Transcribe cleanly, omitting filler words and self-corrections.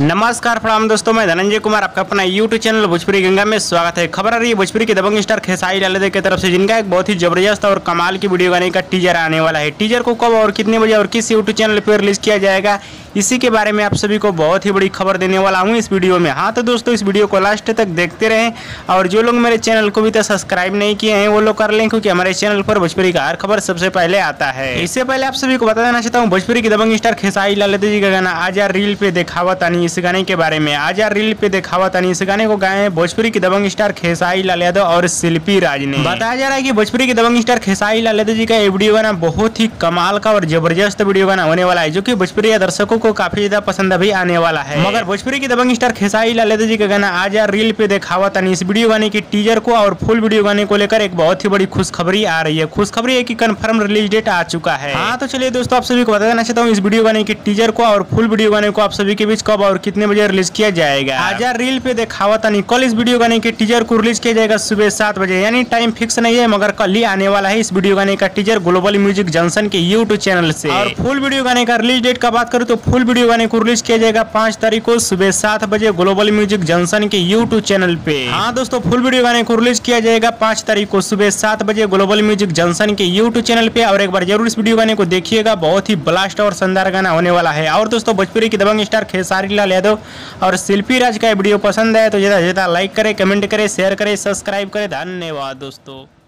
नमस्कार प्रणाम दोस्तों, मैं धनंजय कुमार, आपका अपना यूट्यूब चैनल भोजपुरी गंगा में स्वागत है। खबर आ रही है भोजपुरी के दबंग स्टार खेसारी लाल यादव की तरफ से, जिनका एक बहुत ही जबरदस्त और कमाल की वीडियो गाने का टीजर आने वाला है। टीजर को कब और कितने बजे और किस यूट्यूब चैनल पर रिलीज किया जाएगा, इसी के बारे में आप सभी को बहुत ही बड़ी खबर देने वाला हूँ इस वीडियो में। हाँ तो दोस्तों, इस वीडियो को लास्ट तक देखते रहें और जो लोग मेरे चैनल को अभी तक सब्सक्राइब नहीं किए हैं वो लोग कर लें, क्योंकि हमारे चैनल पर भोजपुरी का हर खबर सबसे पहले आता है। इससे पहले आप सभी को बता देना चाहता हूँ, भोजपुरी की दबंग स्टार खेसारी लाल यादव जी का गाना आजा रील पे दिखावा तानी, इस गाने के बारे में। आजा रील पे दिखावा तानी, इस गाने को गाए हैं भोजपुरी की दबंग स्टार खेसारी लाल यादव और शिल्पी राज ने। बताया जा रहा है कि भोजपुरी की दबंग स्टार खेसारी लाल यादव जी का ये वीडियो गाना बहुत ही कमाल का और जबरदस्त वीडियो गाना होने वाला है, जो की भोजपुरी दर्शकों को काफी ज्यादा पसंद अभी आने वाला है। मगर भोजपुरी की दबंग स्टार खेसारी लाल यादव जी का गाना आजा रील पे दिखावा तानी, इस वीडियो गाने की टीजर को और फुल वीडियो गाने को लेकर एक बहुत ही बड़ी खुशखबरी आ रही है। खुशखबरी है कि कंफर्म रिलीज डेट आ चुका है। हाँ तो चलिए दोस्तों, आप सभी को बता देना चाहता हूँ, इस वीडियो गाने की टीजर को और फुल वीडियो गाने को आप सभी के बीच कब और कितने बजे रिलीज किया जाएगा। आजा रील पे दिखावा तानी, कल इस वीडियो गाने के टीजर को रिलीज किया जाएगा सुबह 7 बजे, यानी टाइम फिक्स नहीं है मगर कल ही आने वाला है इस वीडियो गाने का टीजर ग्लोबल म्यूजिक जंक्शन के यूट्यूब चैनल से। और फुल वीडियो गाने का रिलीज डेट का बात करूँ तो फुल वीडियो गाने को रिलीज किया जाएगा 5 तारीख को सुबह 7 बजे ग्लोबल म्यूजिक जंक्शन के यूट्यूब चैनल पे। हाँ दोस्तों, फुल वीडियो गाने को रिलीज किया जाएगा 5 तारीख को सुबह 7 बजे ग्लोबल म्यूजिक जंक्शन के यूट्यूब चैनल पे। और एक बार जरूर इस वीडियो गाने को देखिएगा, बहुत ही ब्लास्ट और शानदार गाना होने वाला है। और दोस्तों, भोजपुरी की दबंग स्टार खेसारी लाल यादव और शिल्पी राज का वीडियो पसंद आए तो ज्यादा से ज्यादा लाइक करे, कमेंट करे, शेयर करे, सब्सक्राइब करे। धन्यवाद दोस्तों।